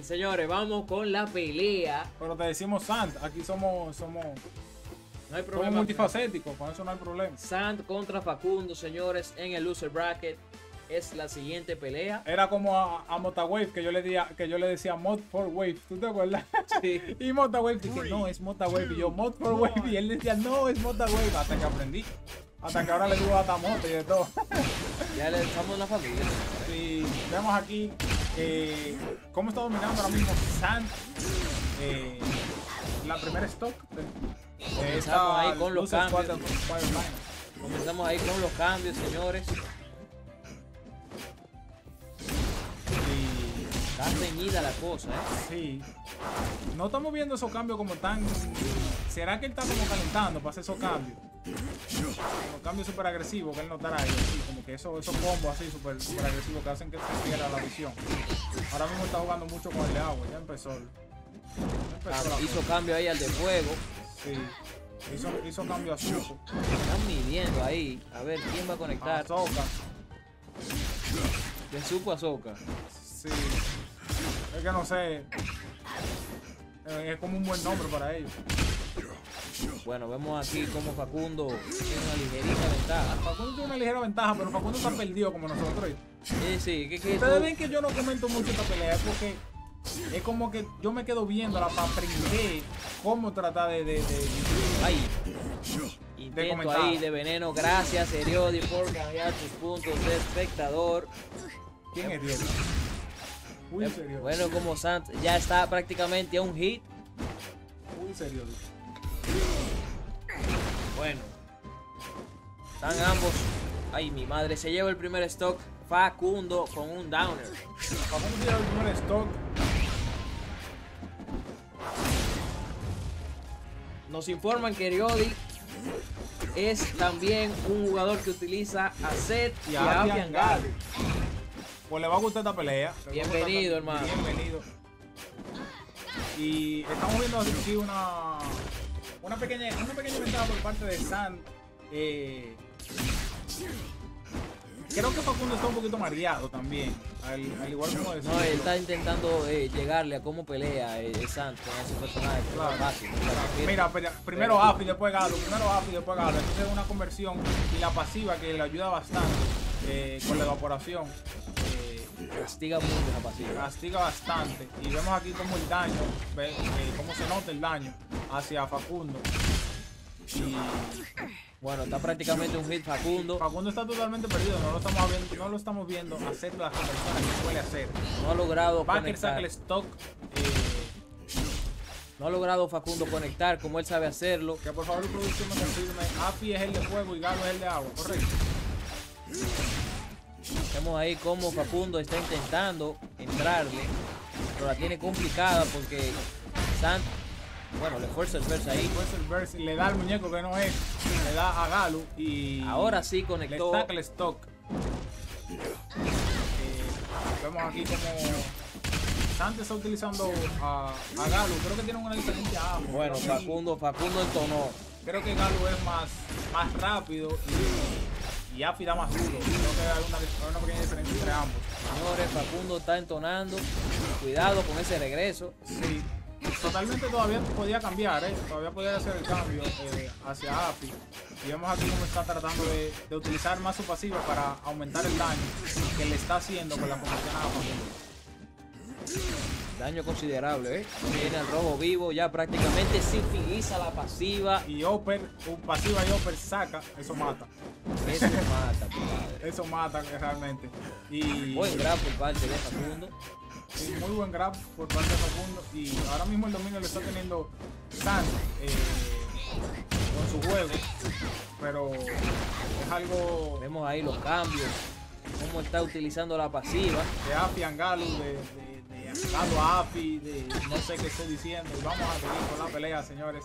Señores, vamos con la pelea. Pero te decimos Sand, aquí somos no hay problema. Somos multifacéticos, con eso no hay problema. Sand contra Facundo, señores, en el loser bracket. Es la siguiente pelea. Era como a Motawave, que yo le decía Mod for Wave, ¿tú te acuerdas? Sí. Y Motawave dije, no, es Motawave. Y yo, Mod for Wave. Y él decía, no, es Motawave. Hasta que aprendí. Hasta que ahora le digo Atamoto y de todo. Ya le echamos la familia. Sí, vemos aquí cómo está dominando ahora mismo Sand. La primera stock. Comenzamos ahí con los cambios. Comenzamos ahí con los cambios, señores. Está reñida la cosa, ¿eh? Sí. No estamos viendo esos cambios como tan... ¿Será que él está como calentando para hacer esos cambios? Los cambios súper agresivos que él notará ahí. Así, como que esos combos así súper agresivos que hacen que se pierda la visión. Ahora mismo está jugando mucho con el de agua. Ya empezó. Hizo cambio ahí al de fuego. Sí. Hizo cambio a Zuko. Están midiendo ahí. A ver quién va a conectar. A Sokka. De Zuko a Sokka. Sí. Es que no sé. Es como un buen nombre para ellos. Bueno, vemos aquí como Facundo tiene una ligerita ventaja. Facundo tiene una ligera ventaja, pero Facundo está perdido como nosotros. Sí. Ustedes ven que yo no comento mucho esta pelea, es porque es como que yo me quedo viéndola para aprender cómo tratar de intento ahí de veneno. Gracias, Seriodi, por cambiar tus puntos de espectador. ¿Quién es Riodi? Muy serio. Bueno, como Zant ya está prácticamente a un hit. Muy serio. Bueno. Están ambos. Ay, mi madre. Se lleva el primer stock. Facundo con un downer. Facundo se lleva el primer stock. Nos informan que Riodi es también un jugador que utiliza a Zed y a Avian Gal. Pues le va a gustar esta pelea. Bienvenido, hermano. Bienvenido. Y estamos viendo aquí una pequeña ventaja por parte de Sand. Creo que Facundo está un poquito mareado también. Al igual como de Sand. No, él está intentando llegarle a cómo pelea Sand con ese personaje. Claro. Fácil, mira, primero Afi, después Galo. Entonces es una conversión y la pasiva que le ayuda bastante con la evaporación. Castiga mucho la pasiva. Castiga bastante. Y vemos aquí como el daño, cómo se nota el daño hacia Facundo. Y bueno, está prácticamente un hit Facundo. Facundo está totalmente perdido, no lo estamos viendo hacer las conversiones que suele hacer. No ha logrado conectar. El stock, no ha logrado Facundo conectar como él sabe hacerlo. Que por favor producción me confirme. Afi es el de fuego y Galo es el de agua, correcto. Vemos ahí como Facundo está intentando entrarle, pero la tiene complicada porque Sand, bueno, le fuerza el verse ahí. Le da al muñeco que no es, le da a Galo y ahora sí conectó. Le saca el stock. Vemos aquí como Sand está utilizando a Galo, creo que tienen una diferencia a ambos. Bueno, Facundo entonó. Creo que Galo es más rápido y Afi da más duro. Creo que hay una pequeña diferencia entre ambos. Señores, Facundo está entonando. Cuidado con ese regreso. Sí. Totalmente todavía podía cambiar, todavía podía hacer el cambio hacia Afi. Y vemos aquí cómo está tratando de utilizar más su pasiva para aumentar el daño que le está haciendo con la conversión a Facundo. Daño considerable, Tiene el rojo vivo, ya prácticamente se utiliza la pasiva. Y Oper, pasiva y Oper saca, eso mata. Eso mata, padre. Eso mata realmente. Y buen grab por parte de Facundo. Sí, muy buen grab por parte de Facundo. Y ahora mismo el dominio lo está teniendo Sand con su juego. Pero es algo... Vemos ahí los cambios. Cómo está utilizando la pasiva. De Afian Galo, Galo a Afi, no sé qué estoy diciendo. Vamos a seguir con la pelea, señores.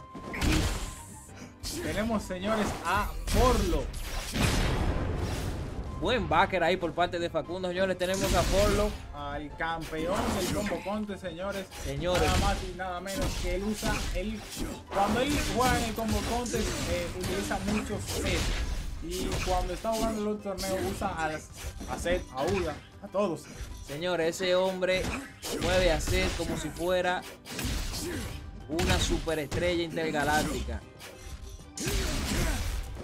Y tenemos, señores, a Forlo. Buen backer ahí por parte de Facundo, señores. Tenemos a Forlo, al campeón del combo conte, señores. Nada más y nada menos que él usa el... Cuando él juega en el combo conte, utiliza muchos sets. Y cuando está jugando el otro torneo, usa a Zed, a Urdah, a todos. Señor, ese hombre mueve a Zed como si fuera una superestrella intergaláctica.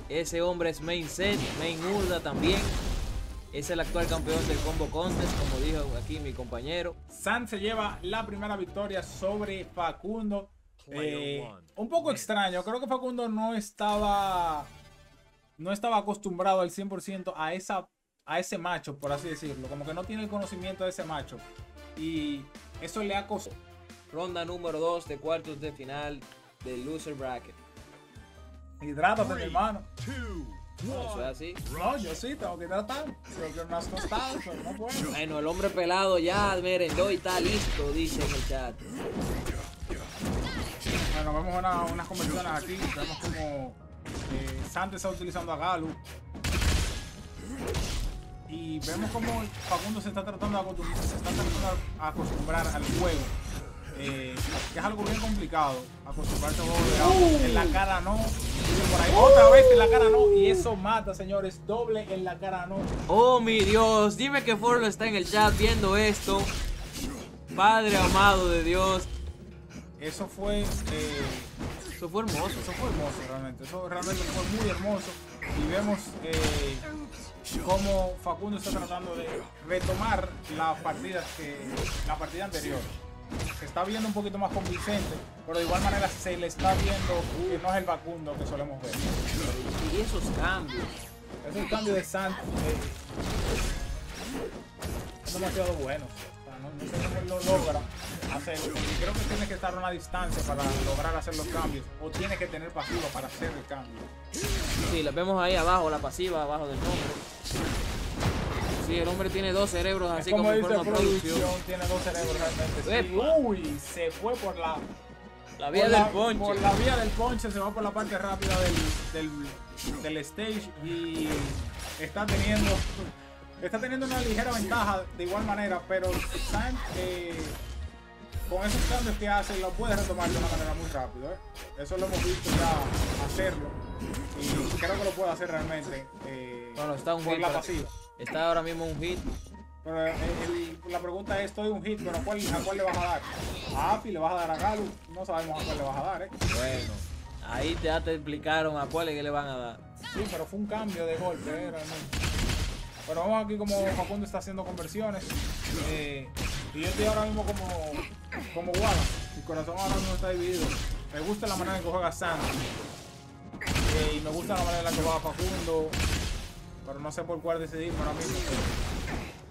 Ese hombre es main Zed, main Urdah también. Es el actual campeón del Combo Contest, como dijo aquí mi compañero. Sand se lleva la primera victoria sobre Facundo. Un poco extraño, creo que Facundo no estaba acostumbrado al 100% a ese macho, por así decirlo. Como que no tiene el conocimiento de ese macho. Y eso le ha costado. Ronda número 2 de cuartos de final del Loser Bracket. Hidrátate, mi hermano. No, eso es así. No, yo sí tengo que tratar. Creo que no has costado, pero no puedo. Bueno, el hombre pelado ya merendó y está listo, dice en el chat. Bueno, vemos unas conversiones aquí. Vemos como Zant está utilizando a Galo. Y vemos como Facundo se está tratando de acostumbrar al juego. Que es algo bien complicado. Acostumbrarse a juego en la cara no. Por ahí otra vez en la cara no. Y eso mata, señores. Doble en la cara no. Oh, mi Dios. Dime que Forlo está en el chat viendo esto. Padre amado de Dios. Eso fue... eso fue hermoso. Eso fue hermoso realmente. Eso realmente fue muy hermoso. Y vemos cómo Facundo está tratando de retomar la partida anterior. Se está viendo un poquito más convincente, pero de igual manera se le está viendo que no es el Facundo que solemos ver. Y esos cambios. Esos cambios de Zant son demasiado buenos. No sé cómo él lo logra hacerlo. Y creo que tiene que estar a una distancia para lograr hacer los cambios. O tiene que tener pasiva para hacer el cambio. Sí, la vemos ahí abajo, la pasiva abajo del nombre. Sí, el hombre tiene dos cerebros, así como dice producción. Tiene dos cerebros realmente. Sí. Uy, se fue por la vía del ponche. Por la vía del ponche, se va por la parte rápida del stage y está teniendo una ligera ventaja de igual manera, pero Zant, con esos cambios que hace lo puede retomar de una manera muy rápida. Eso lo hemos visto ya hacerlo y creo que lo puede hacer realmente bueno, está un por la pasiva. Está ahora mismo un hit. Pero la pregunta es, estoy un hit, pero ¿a cuál le vas a dar? ¿A Afi le vas a dar a Galo? No sabemos a cuál le vas a dar, Bueno, ahí ya te explicaron a cuál es que le van a dar. Sí, pero fue un cambio de golpe, realmente. Pero vamos aquí como Facundo está haciendo conversiones. Y yo estoy ahora mismo como Wallan. Mi corazón ahora mismo está dividido. Me gusta la manera en que juega Sand. Y me gusta la manera en la que juega Facundo. Pero no sé por cuál decidirme ahora mismo.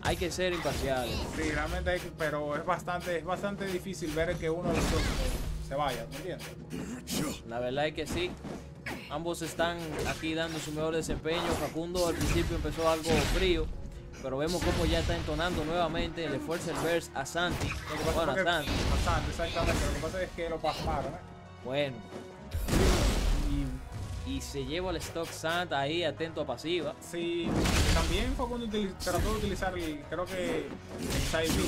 Hay que ser imparcial. Sí, realmente hay que, pero es bastante difícil ver que uno de los dos se vaya, ¿me entiendes? La verdad es que sí. Ambos están aquí dando su mejor desempeño. Facundo al principio empezó algo frío, pero vemos cómo ya está entonando nuevamente. Le fuerza el verse a Santi. Bueno, a Santi. Exactamente. Lo que pasa es que lo pasaron, Bueno. Y se lleva el stock Zant ahí, atento a pasiva. Sí, también Facundo trató de utilizar, creo que el side B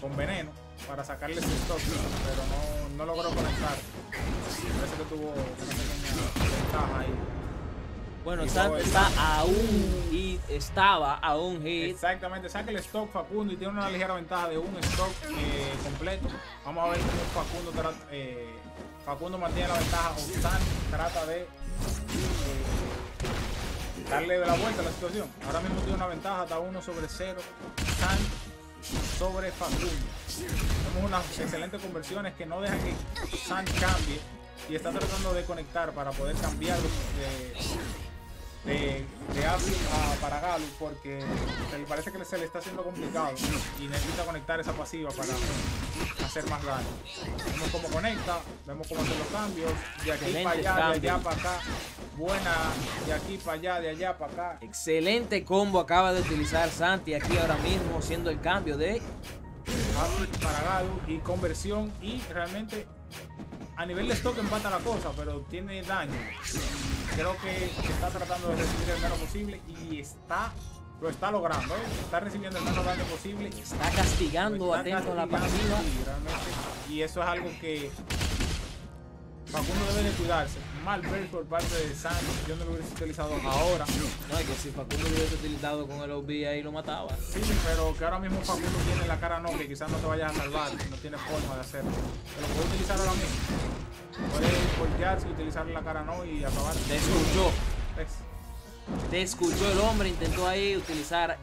con veneno para sacarle ese stock, pero no logró conectar. Parece que tuvo una pequeña ventaja ahí. Bueno, Zant está aún y estaba a un hit. Exactamente, saca el stock Facundo y tiene una ligera ventaja de un stock completo. Vamos a ver cómo Facundo trata. Facundo mantiene la ventaja, o Zant trata de darle de la vuelta a la situación. Ahora mismo tiene una ventaja hasta 1/0, Zant sobre Facundo. Tenemos unas excelentes conversiones que no dejan que Zant cambie y está tratando de conectar para poder cambiar de Afi para Galo, porque parece que se le está haciendo complicado y necesita conectar esa pasiva para hacer más daño. Vemos cómo conecta, vemos cómo hace los cambios, de aquí excelente para allá, cambio. De allá para acá, buena, de aquí para allá, de allá para acá. Excelente combo acaba de utilizar Santi aquí ahora mismo, haciendo el cambio de Afi para Galo y conversión, y realmente a nivel de stock empata la cosa, pero tiene daño. Creo que está tratando de recibir el menos posible y lo está logrando, Está recibiendo el menos daño posible. Está castigando atento a la pasiva. Y eso es algo que Facundo debe de cuidarse. Mal ver por parte de Sand. Yo no lo hubiese utilizado ahora. No, es que si Facundo lo hubiese utilizado con el OB ahí lo mataba. Sí, pero que ahora mismo Facundo tiene la cara noble. Quizás no te vayas a salvar. No tiene forma de hacerlo. Pero lo puedes utilizar ahora mismo. Puedes voltearse, utilizar la cara no y acabar. Te escuchó. ¿Ves? Te escuchó el hombre. Intentó ahí utilizar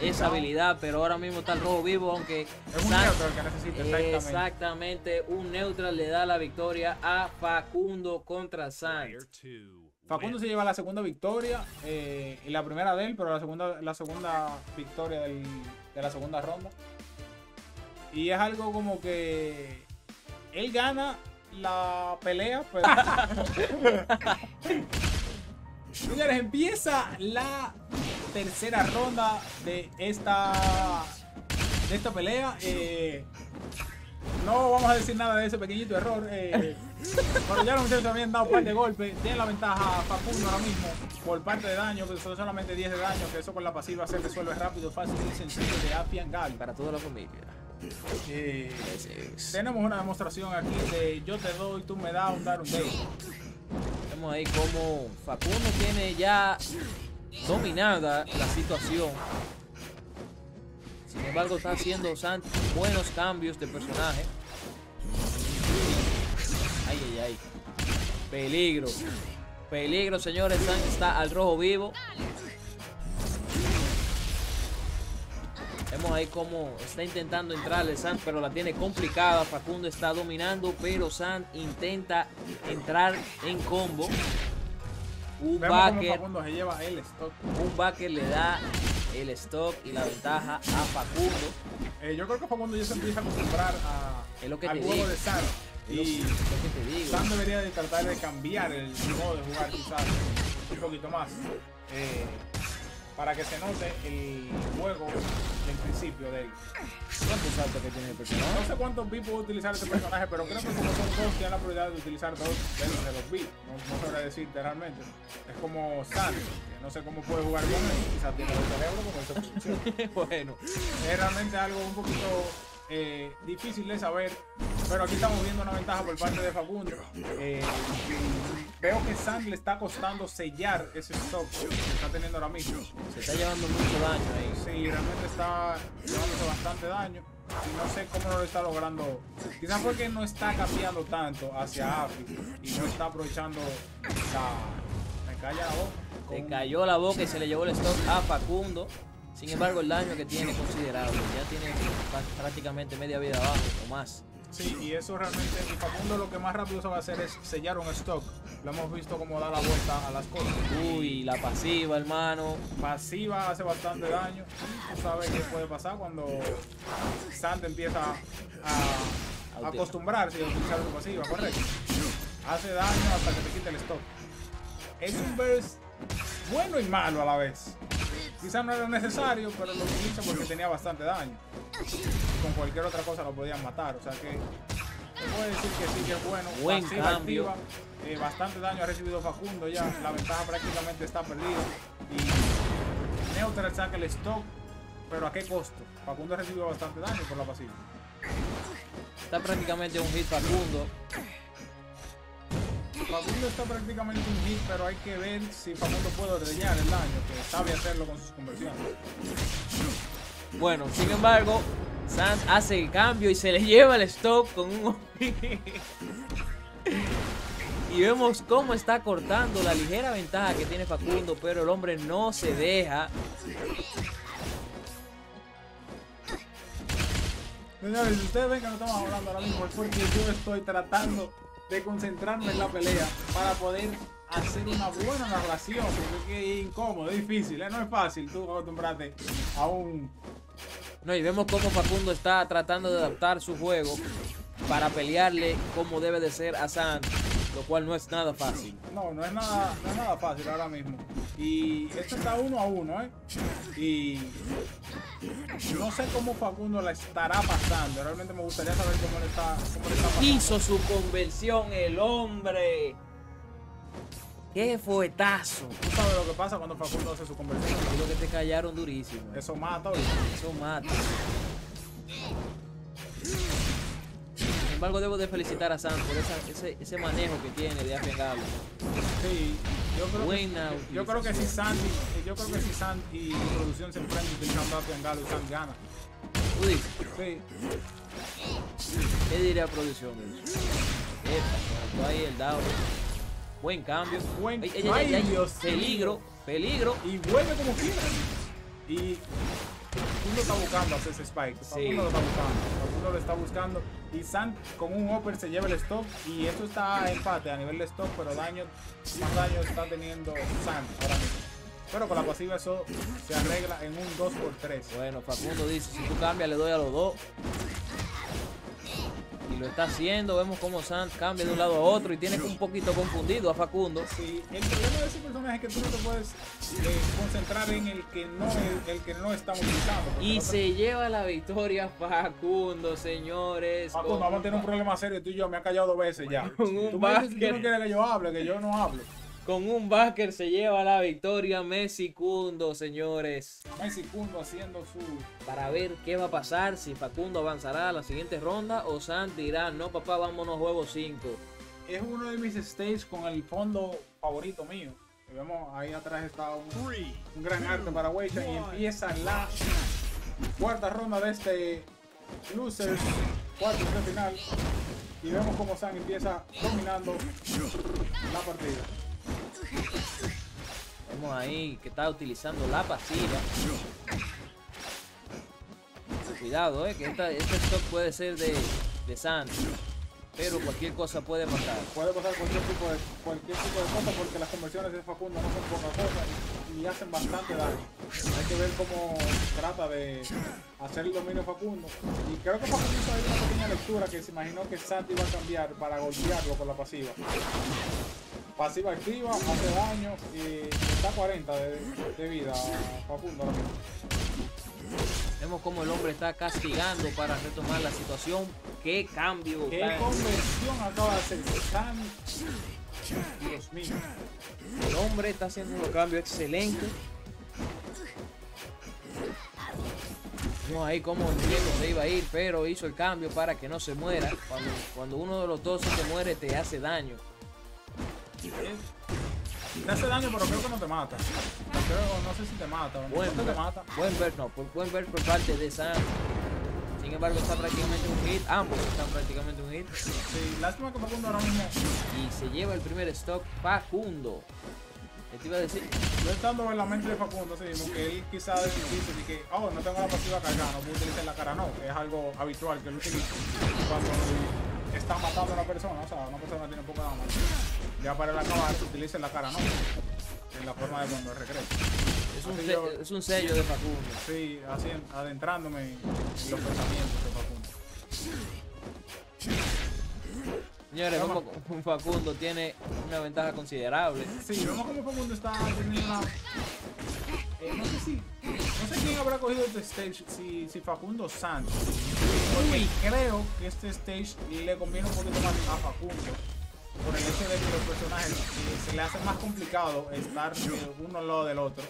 esa habilidad, pero ahora mismo está el robo vivo, aunque es un neutral que necesita. Exactamente, un neutral le da la victoria a Facundo contra Zant. Facundo se lleva la segunda victoria y la primera de él, pero la segunda victoria de la segunda ronda. Y es algo como que él gana la pelea, pero señores, empieza la tercera ronda de esta pelea. No vamos a decir nada de ese pequeñito error. Pero ya los muchachos habían dado un par de golpes. Tienen la ventaja Facundo ahora mismo por parte de daño, que son solamente 10 de daño, que eso con la pasiva se resuelve rápido, fácil y sencillo de Avian Gal. Para toda la familia. Tenemos una demostración aquí de yo te doy, tú me das, un dar un day. Vemos ahí como Facundo tiene ya dominada la situación. Sin embargo, está haciendo Zant buenos cambios de personaje. Ay, ay, ay. Peligro. Peligro, señores. Zant está al rojo vivo. Vemos ahí como está intentando entrarle Zant, pero la tiene complicada. Facundo está dominando, pero Zant intenta entrar en combo. Un backer, se lleva el stock. Un backer le da el stock y la ventaja a Facundo. Yo creo que Facundo ya se empieza a acostumbrar al juego de Zant. Y Zant debería de tratar de cambiar el modo de jugar quizás un poquito más. Para que se note el juego del principio de él. ¿Cuántos saltos que tiene el personaje? No sé cuántos B puede utilizar este personaje, pero creo que como son dos, tiene la prioridad de utilizar dos de los B. No sabré decirte realmente. Es como Sand, que no sé cómo puede jugar con él. Quizás tiene el cerebro como él se Bueno, es realmente algo un poquito difícil de saber. Pero aquí estamos viendo una ventaja por parte de Facundo. Veo que Sand le está costando sellar ese stock que está teniendo ahora mismo. Se está llevando mucho daño ahí. Sí, realmente está llevándose bastante daño. Y no sé cómo no lo está logrando. Quizás porque no está cambiando tanto hacia Afi y no está aprovechando la... Me calla la boca. Se cayó la boca y se le llevó el stock a Facundo. Sin embargo, el daño que tiene es considerable. Ya tiene prácticamente media vida abajo o más. Sí, y eso realmente, Facundo lo que más rápido se va a hacer es sellar un stock. Lo hemos visto como da la vuelta a las cosas. Uy, la pasiva, hermano. Pasiva hace bastante daño. Tú sabes qué puede pasar cuando Sand empieza a acostumbrarse a utilizar su pasiva, correcto. Hace daño hasta que te quite el stock. Es un burst bueno y malo a la vez. Quizás no era necesario, pero lo utiliza porque tenía bastante daño. Con cualquier otra cosa lo podían matar, o sea que se puede decir que sí que es bueno. Buen cambio. Bastante daño ha recibido Facundo ya, la ventaja prácticamente está perdida. Y neutral saca el stock, pero ¿a qué costo? Facundo ha recibido bastante daño por la pasiva. Está prácticamente un hit Facundo. Facundo está prácticamente un hit, pero hay que ver si Facundo puede ordeñar el daño, que sabe hacerlo con sus conversiones. Bueno, sin embargo, Zant hace el cambio y se le lleva el stop con un Y vemos cómo está cortando la ligera ventaja que tiene Facundo, pero el hombre no se deja. Señores, si ustedes ven que no estamos hablando ahora mismo, es porque yo estoy tratando de concentrarme en la pelea para poder hacer una buena narración, porque es incómodo, es difícil, no es fácil tú acostumbrarte a un... No, y vemos cómo Facundo está tratando de adaptar su juego para pelearle como debe de ser a Zant, lo cual no es nada fácil. No es nada fácil ahora mismo. Y esto está 1-1, y no sé cómo Facundo la estará pasando. Realmente me gustaría saber cómo le está pasando. Hizo su conversión el hombre. ¡Qué fuetazo! Tú sabes lo que pasa cuando Facundo hace su conversión. Creo que te callaron durísimo. Eso mata, oye. Eso mata. embargo, debo de felicitar a Sand por ese manejo que tiene de Avian Gal. Sí, yo creo que si Sand y producción se enfrentan utilizando a Avian Gal, Sand gana. ¿Tú dices? Sí. ¿Qué diría producción? Epa, ahí el dado. Buen cambio. Buen cambio. Peligro. Y vuelve como quiera. Y Facundo está buscando hacer ese spike. Facundo lo está buscando. Y Sand con un hopper se lleva el stop. Y esto está a empate a nivel de stop. Pero daño, más daño está teniendo Sand ahora mismo. Pero con la pasiva eso se arregla en un 2x3. Bueno, Facundo dice, si tú cambias le doy a los dos. Y lo está haciendo, vemos como Sand cambia de un lado a otro y tiene un poquito confundido a Facundo. Sí, el problema de ese personaje es que tú no te puedes concentrar en el que no estamos utilizando. Y se lleva la victoria Facundo, señores. Facundo, vamos a tener un problema serio, tú y yo, me ha callado dos veces ya. Tú me dices que tú no quieres que yo hable, que yo no hablo. Con un backer se lleva la victoria Facundo, señores. Facundo haciendo su... Para ver qué va a pasar, si Facundo avanzará a la siguiente ronda o Sand dirá, no papá, vámonos juego 5. Es uno de mis stages con el fondo favorito mío. Y vemos ahí atrás está un gran arte para Weishan y empieza la cuarta ronda de este Losers, cuarto de final. Y vemos como Sand empieza dominando la partida. Vemos ahí que está utilizando la pasiva. Cuidado, que este stock puede ser de Sand. Pero cualquier cosa puede pasar. Puede pasar cualquier tipo de cosa porque las conversiones de Facundo no son poca cosa y hacen bastante daño. Hay que ver cómo trata de hacer el dominio Facundo. Y creo que Facundo hizo ahí una pequeña lectura que se imaginó que Sand iba a cambiar para golpearlo con la pasiva. Pasiva activa, hace daño y está a 40 de vida Facundo. Vemos como el hombre está castigando para retomar la situación. ¡Qué cambio! ¡Qué conversión acaba de hacer! Dios mío. El hombre está haciendo un cambio excelente. Vemos ahí como el Diego se iba a ir, pero hizo el cambio para que no se muera. Cuando uno de los dos se muere te hace daño. Te hace daño, pero creo que no te mata. No sé si te mata. Buen ver por parte de Sand. Sin embargo, está prácticamente un hit. Ambos están prácticamente un hit. Sí, lástima que Facundo ahora mismo. Y se lleva el primer stock Facundo. ¿Qué te iba a decir? Yo estando en la mente de Facundo, sí, porque él quizás dice que, oh, no tengo la pasiva cargada, no puedo utilizar la cara, no. Es algo habitual que él utiliza cuando está matando a una persona. O sea, una persona tiene poco de daño. Ya para el acabar se utiliza la cara, ¿no? En la forma de cuando regresa. Es un sello de Facundo. Sí, así adentrándome en los pensamientos de Facundo. Señores, como Facundo tiene una ventaja considerable. Sí, vemos como Facundo está teniendo una... No sé quién habrá cogido este stage, si Facundo o Sand. Porque creo que este stage le conviene un poquito más a Facundo. Por el hecho de que los personajes se le hace más complicado estar uno al lado del otro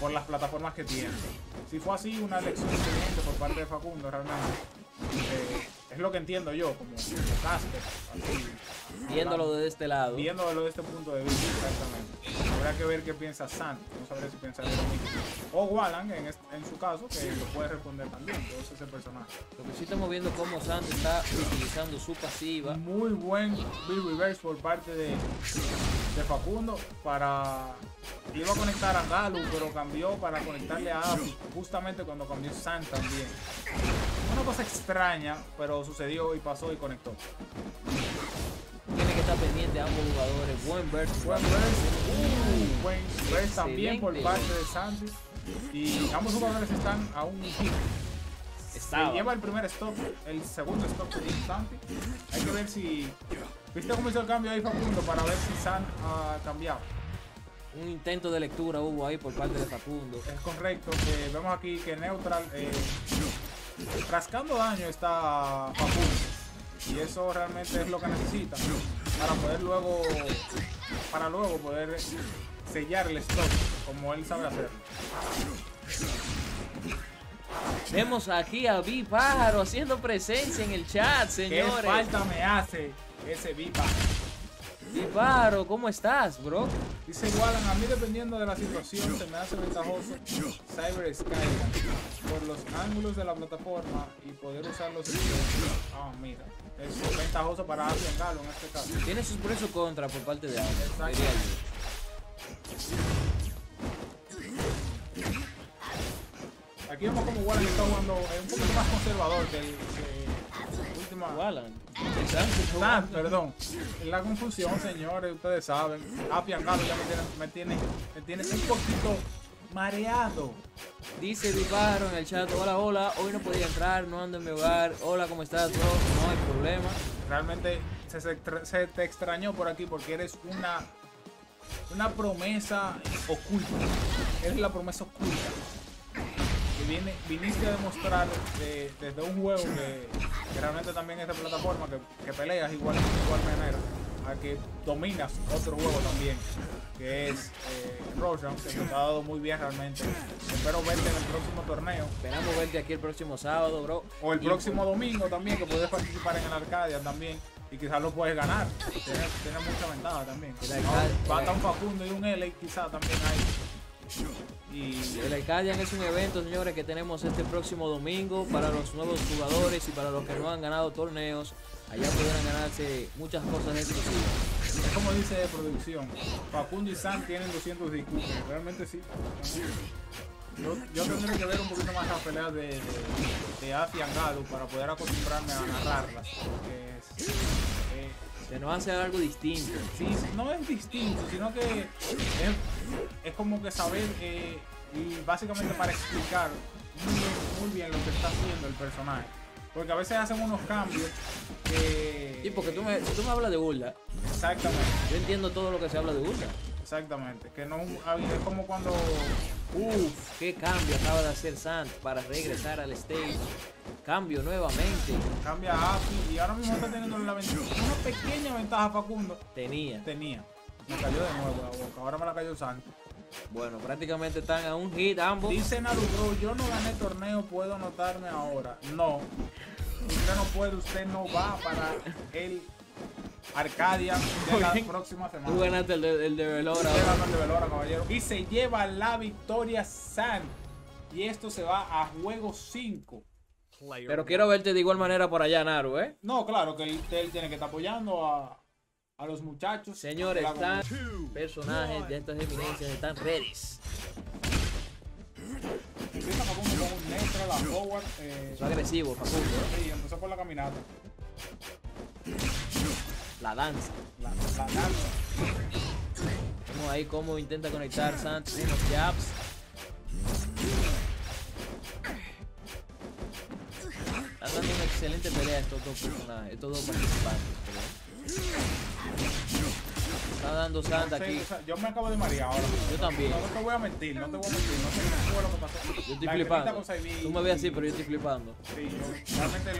por las plataformas que tienen. Si fue así, una elección excelente por parte de Facundo, realmente. Es lo que entiendo yo, como caster. Viéndolo desde este lado. Viéndolo desde este punto de vista, exactamente. Habrá que ver qué piensa Sand. No sabré si piensa lo mismo. O Wallan, en su caso, que lo puede responder también. Entonces ese personaje. Lo que sí estamos viendo es cómo Sand está utilizando su pasiva. Muy buen B-Reverse por parte de Facundo. Le iba a conectar a Galo, pero cambió para conectarle a Afi. Justamente cuando cambió Sand también. Una cosa extraña, pero sucedió y pasó y conectó. Tiene que estar pendiente a ambos jugadores. Buen burst también por parte de Sandy. Y ambos jugadores están a un hit. Se lleva el primer stop, el segundo stop de Sandy. Hay que ver si... ¿Viste cómo hizo el cambio ahí Facundo? Para ver si Sandy ha cambiado. Un intento de lectura hubo ahí por parte de Facundo. Es correcto, que vemos aquí que Neutral... rascando daño está Facundo. Y eso realmente es lo que necesita para poder luego poder sellar el stock como él sabe hacer. Vemos aquí a B pájaro haciendo presencia en el chat, señores. ¿Qué falta me hace ese B pájaro? Disparo, ¿cómo estás, bro? Dice Wallan, a mí dependiendo de la situación se me hace ventajoso Cyber Skyrim por los ángulos de la plataforma y poder usar los... Ah, oh, mira, es ventajoso para Avian Gal en este caso. Tiene sus pros y contras por parte de Avian. Aquí vemos como Wallan está jugando, es un poquito más conservador que el... Wallan. Sand, perdón. La confusión, señores, ustedes saben. Avian Gal ya me tiene un poquito mareado. Dice Viparo en el chat, hola, hola, hoy no podía entrar, no ando en mi hogar. Hola, ¿cómo estás, bro? No hay problema. Realmente se te extrañó por aquí porque eres una promesa oculta. Eres la promesa oculta. Viniste a demostrar desde un juego que realmente también esta plataforma que peleas igual manera a que dominas otro juego también que es Roshan, que nos ha dado muy bien realmente. Espero verte en el próximo torneo. Esperamos verte aquí el próximo sábado, bro. O el próximo domingo también, que puedes participar en el Arcadia también. Y quizás lo puedes ganar. Tienes mucha ventaja también. Falta un Facundo y un L quizás también ahí. Y el Arcadian es un evento, señores, que tenemos este próximo domingo para los nuevos jugadores y para los que no han ganado torneos. Allá podrán ganarse muchas cosas exclusivas. Es como dice de producción, Facundo y Zant tienen 200 discursos. Realmente sí. Yo tendré que ver un poquito más las peleas de Avian Gal para poder acostumbrarme a narrarlas. Porque se nos hace algo distinto. Sí, no es distinto, sino que es como que saber y básicamente para explicar muy bien lo que está haciendo el personaje. Porque a veces hacen unos cambios que... Sí, porque tú me hablas de Urdah. Exactamente. Yo entiendo todo lo que se habla de Urdah. Exactamente. Que no es como cuando... Uff, qué cambio acaba de hacer Sand para regresar al stage. Cambio nuevamente. Cambia a Afi y ahora mismo está teniendo la ventaja, una pequeña ventaja Facundo. Tenía. Me cayó de nuevo la boca, ahora me la cayó Sand. Bueno, prácticamente están a un hit ambos. Dice NaruGrow, yo no gané torneo, puedo anotarme ahora. No, usted no puede, usted no va para el Arcadia de la próxima semana. Tú ganaste el de Velora. Caballero. Y se lleva la victoria Sand. Y esto se va a juego 5. Pero quiero verte de igual manera por allá, Naru, ¿eh? No, claro, que él tiene que estar apoyando a los muchachos. Señores, están personajes de estas eminencias, están ready. Empieza Facundo con un neutral a forward. Es agresivo, Facundo. Sí, empezó por la caminata. La danza. La danza. Vemos ahí cómo intenta conectar Sand en los jabs. Están dando una excelente pelea estos dos personajes, estos dos participantes. Está dando Sand aquí. Yo me acabo de marear ahora. Yo también. No te voy a mentir, no sé qué fue lo que pasó. Yo estoy flipando. Tú me ves así, pero yo estoy flipando. Sí, yo realmente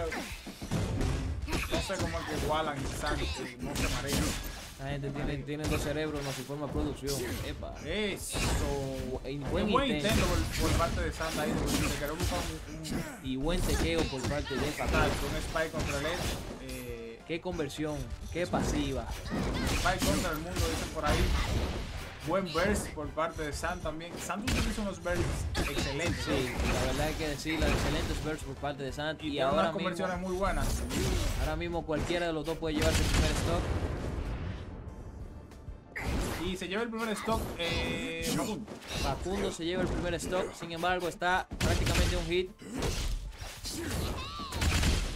no sé cómo es que Wallan y Sand no se marean. La gente tiene dos cerebros, no se forma producción. Epa. Eso. Buen intento por parte de Sand ahí. Y buen tequeo por parte de Fatal. Un spike contra el Edge. Qué conversión, qué pasiva. Spike contra el mundo, dicen por ahí. Buen burst por parte de Sand también. Sand hizo unos bursts excelentes. Sí, la verdad hay que decirlo, excelentes bursts por parte de Sand. Y ahora unas conversiones muy buenas. Ahora mismo cualquiera de los dos puede llevarse el primer stock. Y se lleva el primer stock Facundo. Facundo se lleva el primer stock, sin embargo está prácticamente un hit.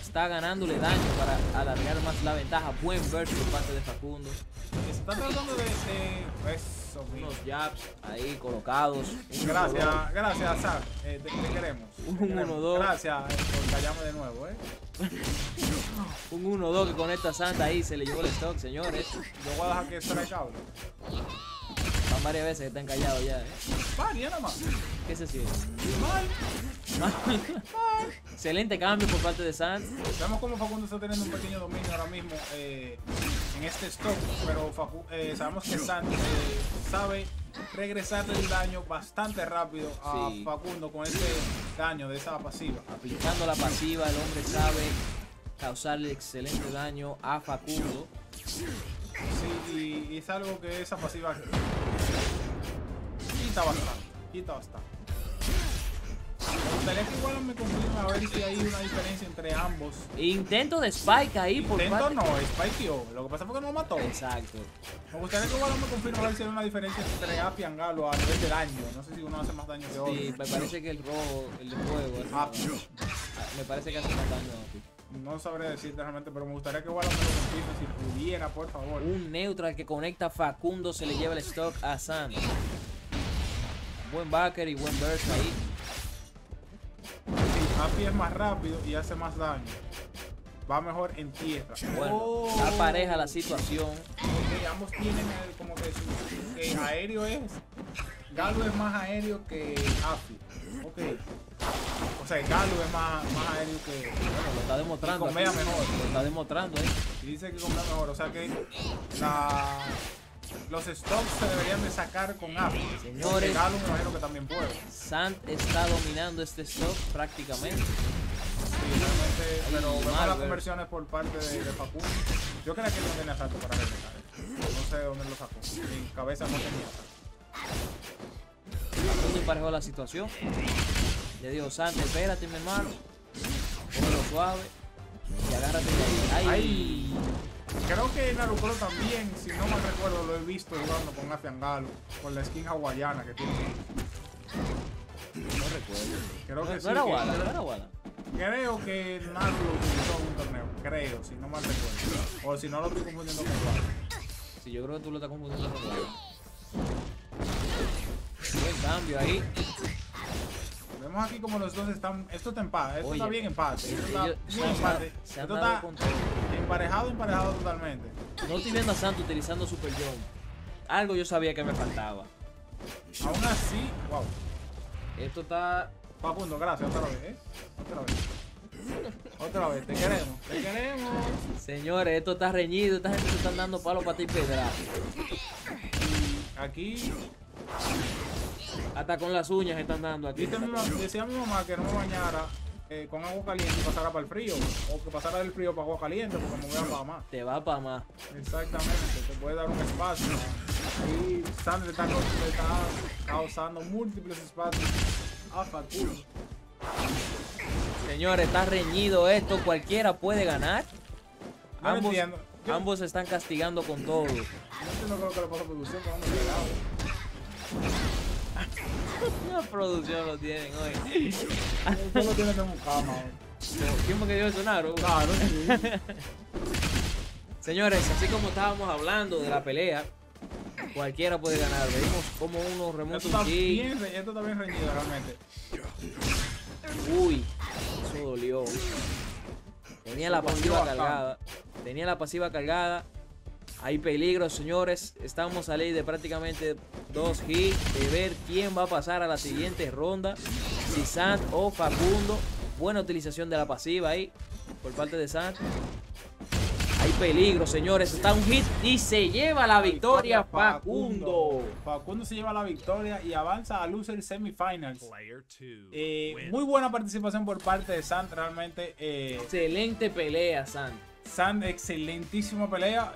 Está ganándole daño para alargar más la ventaja. Buen burst por parte de Facundo. Está tratando de eso, unos jabs ahí colocados. Gracias, Zach. Te queremos. Un 1-2. Gracias por callarme de nuevo, Un 1-2 que conecta Sand ahí. Se le llevó el stock, señores. Yo voy a dejar que strike out. Van varias veces que están callados ya, Varias nada más. ¿Qué se siente? Mal. Excelente cambio por parte de Sand. Vemos como Facundo está teniendo un pequeño dominio ahora mismo en este stock, pero sabemos que Sand sabe regresarle el daño bastante rápido a Facundo con ese daño de esa pasiva. Aplicando la pasiva, el hombre sabe causarle excelente daño a Facundo. Sí, y es algo que esa pasiva quita bastante, Me gustaría que igual me confirme a ver si hay una diferencia entre ambos. Intento de Spike ahí. Spikeó. Lo que pasa fue que no mató. Exacto. Me gustaría que igual me confirme a ver si hay una diferencia entre Avian Gal a nivel de daño. No sé si uno hace más daño que otro. Sí, me parece que el rojo, el de fuego, me parece que hace más daño a Api. No sabré decirte realmente, pero me gustaría que Wallan me lo confirme si pudiera, por favor. Un neutral que conecta a Facundo, se le lleva el stock a Sand. Buen backer y buen burst ahí. Afi es más rápido y hace más daño. Va mejor en tierra. Bueno, apareja la situación. Okay, ambos tienen el, como que su que aéreo es. Galo es más aéreo que Afi. Okay. O sea, Galo es más aéreo que... Bueno, lo está demostrando. Comea mejor. Lo está demostrando, ¿eh? Y dice que comea mejor. O sea que los stocks se deberían de sacar con Afi. Señores, Galo me imagino que también puede. Sant está dominando este stock prácticamente. Sí, realmente, pero vemos las conversiones por parte de Facundo. Yo creo que no tenía salto para respetar. No sé de dónde lo sacó. Mi cabeza no tenía salto. Facundo emparejó la situación. Le digo, Sant, espérate, mi hermano. Cógelo suave. Y agárrate de ahí. ¡Ay! Creo que NaruGrow también, si no me recuerdo, lo he visto jugando con Avian Gal, con la skin hawaiana que tiene. No recuerdo. Creo que sí. No era Wallan, no era Wallan. Creo que Naru lo utilizó en un torneo. Creo, si no me recuerdo. O si no lo estoy confundiendo con Wallan. Sí, yo creo que tú lo estás confundiendo con Wallan. Buen cambio ahí. Vemos aquí como los dos están. Esto está empate. Esto está bien empate. Esto está muy empate. Esto está emparejado totalmente. No estoy viendo a Santo utilizando Super Jump. Algo yo sabía que me faltaba. Aún así, wow. Esto está... Facundo, gracias, otra vez, ¿eh? Otra vez. Otra vez, te queremos. Te queremos. Señores, esto está reñido. Esta gente se está dando palo para ti, pedra. Aquí... Hasta con las uñas están dando aquí. Decía mi mamá que no me bañara con agua caliente y pasara para el frío. O que pasara del frío para agua caliente, porque me voy a para más. Te va para más. Exactamente, te puede dar un espacio. Ahí Sand le está causando múltiples espacios a Facundo. Señores, está reñido esto. Cualquiera puede ganar. No ambos se están castigando con todo. No entiendo lo que le pasa a producción, pero la producción lo tienen hoy. Tú lo tienes en un cama. ¿Quién me quería sonar? Claro, sí. Señores, así como estábamos hablando de la pelea, cualquiera puede ganar. Vemos como uno remonta un kick. Esto está bien reñido realmente. Uy, eso dolió. Tenía la pasiva cargada. Hay peligro, señores. Estamos a ley de prácticamente 2 hits. De ver quién va a pasar a la siguiente ronda. Si Sant o Facundo. Buena utilización de la pasiva ahí. Por parte de Sant. Hay peligro, señores. Está un hit y se lleva la victoria Facundo. Facundo se lleva la victoria y avanza a loser semifinals. Muy buena participación por parte de Sant. Realmente. Excelente pelea, Sant. Sand, excelentísima pelea.